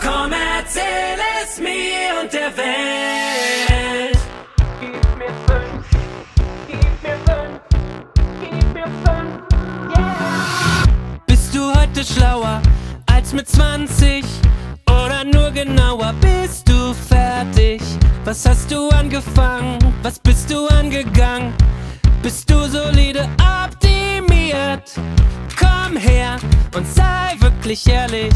Komm, erzähl es mir und der Welt. Gib mir 5, gib mir 5, gib mir 5, yeah. Bist du heute schlauer als mit 20 oder nur genauer? Bist du fertig? Was hast du angefangen? Was bist du angegangen? Bist du solide optimiert? Komm her und sei wirklich ehrlich.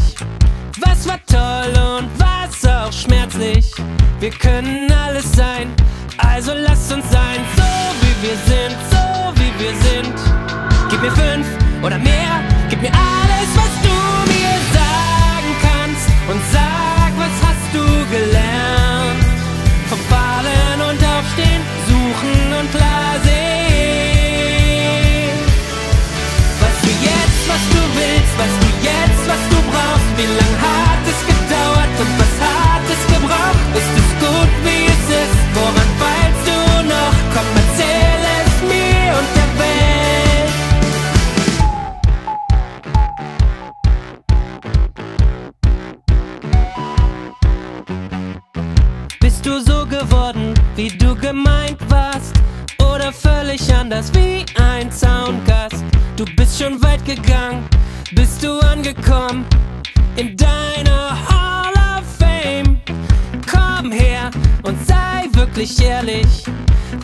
Was war toll und was auch schmerzlich? Wir können alles sein, also lasst uns sein. So wie wir sind, so wie wir sind. Gib mir 5 oder mehr, gib mir alles, was du mir sagen kannst. Und sag, was hast du gelernt? Vom Fallen und Aufstehen, Suchen und klar sehen. Was du jetzt, was du willst, was du jetzt, was du brauchst, wie lang hat es gedauert und was hat es gebraucht? Ist es gut, wie es ist? Woran feilst du noch? Komm, erzähl es mir und der Welt. Bist du so geworden, wie du gemeint warst? Oder völlig anders wie ein Soundgast? Du bist schon weit gegangen, bist du angekommen in deiner Hall of Fame? Komm her und sei wirklich ehrlich.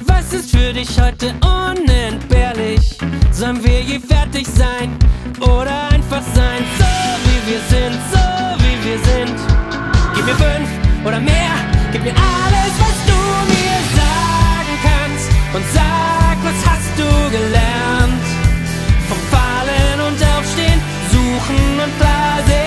Was ist für dich heute unentbehrlich? Sollen wir je fertig sein oder einfach sein? So wie wir sind, so wie wir sind. Gib mir 5 oder mehr, gib mir alles, was du mir sagen kannst. Und sag, was hast du gelernt? Vom Fallen und Aufstehen, Suchen und Blasen.